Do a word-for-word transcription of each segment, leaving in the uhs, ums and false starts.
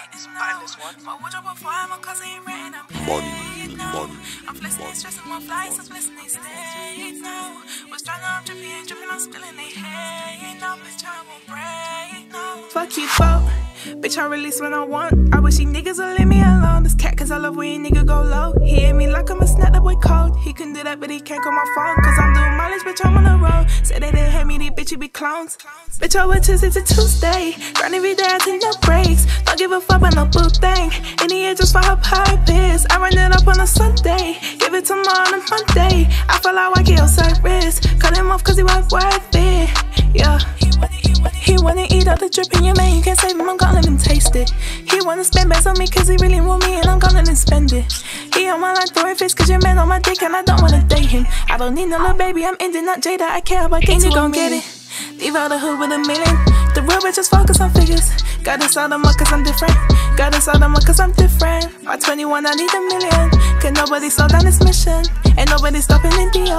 heart is boundless, one. My wardrobe on fire, my cousin ain't written a page now. I'm listening, stressing my flights, I'm listening, staying now. Was trying out to be a dripping, I'm still in their head now. Bitch, I won't break now. Fuck you, folk. Bitch, I release when I want. I wish you niggas would leave me alone. This cat, cause I love when you nigga go low. He hit me like I'm a snack, that boy cold. He can do that, but he can't call my phone. Cause I'm doing mileage, bitch, I'm on the road. Said they didn't hate me, these bitches be clones. Bitch, I went Tuesday to Tuesday. Grind every day, I take no breaks. Don't give a fuck about no boo thing. In the air just for her purpose. I run it up on a Sunday. Give it tomorrow on a Monday. I feel like I get on service. Cut him off cause he wasn't worth it. Yeah. He wanna eat all the drip in your man, you can't save him, I'm gonna let him taste it. He wanna spend bets on me cause he really want me and I'm gonna let him spend it. He on my line throwing fists cause your man on my dick and I don't wanna date him. I don't need no little baby, I'm ending up Jada, I care about games, you gon' get it. Leave out the hood with a million. The real bitches focus on figures. Got this all the more cause I'm different. Got this all the more cause I'm different. By twenty-one I need a million. Can nobody slow down this mission. Ain't nobody stopping in D O.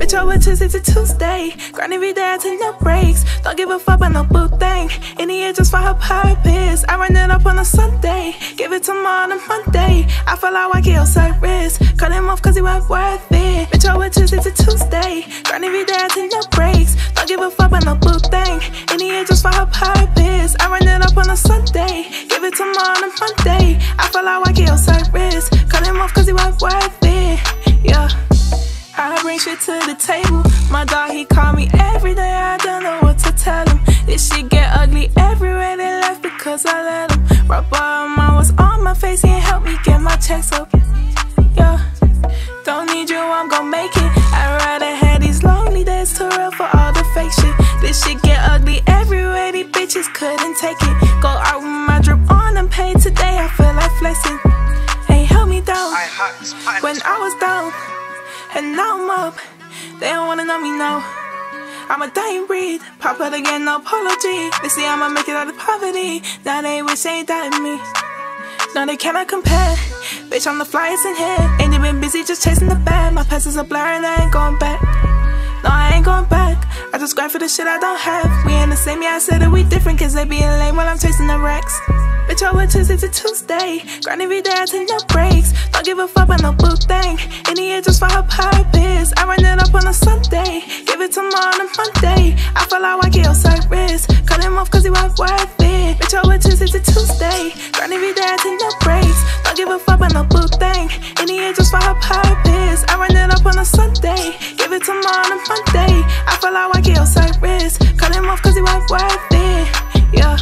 Bitch, I went Tuesday to Tuesday. Grind every day, I take no breaks. Don't give a fuck about no boo thing. In the air just for her purpose. I run it up on a Sunday. Give it tomorrow on a Monday. I feel like I get on service. Cut him off cause he wasn't worth it. Bitch, I went Tuesday to Tuesday. Grind every day, I take no breaks. Don't give a fuck about no boo thing. In the air just for her purpose. I run it up on a Sunday. Give it tomorrow on a Monday. I feel like I get on service. Cut him off cause he wasn't worth it. Yeah. I bring shit to the table. My dog, he call me every day. I don't know what to tell him. This shit get ugly everywhere they left because I let him. Rubber on mine was on my face. He ain't help me get my checks up. Yeah. Don't need you, I'm gon' make it. I'd rather have these lonely days to real for all the fake shit. This shit get ugly everywhere. These bitches couldn't take it. Go out with my drip on and paid today. I feel like flexing. Ain't held me down when I was down. And now I'm up, they don't wanna know me now. I'm a dying breed, pop out again, no apology. They see I'ma make it out of poverty. Now they wish they ain't doubting me. No, they cannot compare. Bitch, I'm the flyest in here. Ain't even busy just chasing the bag. My past is a blur and I ain't going back. No, I ain't going back. I just grind for the shit I don't have. We ain't the same, yeah, I said that we different. Cause they being lame while I'm chasing the racks. Bitch, I went Tuesday to Tuesday. Grind every day, I take no breaks. Don't give a fuck about no boo thing. In the air just for her purpose. I run it up on a Sunday. Give it tomorrow on a Monday. I feel like I get on service. Cut him off cause he wasn't worth it. Bitch, I went Tuesday to Tuesday. Grind every day, I take no breaks. Don't give a fuck about no boo thing. In the air just for her purpose. I run it up on a Sunday. Give it tomorrow on a Monday. I feel like I get on service. Cut him off cause he wasn't worth it. Yeah.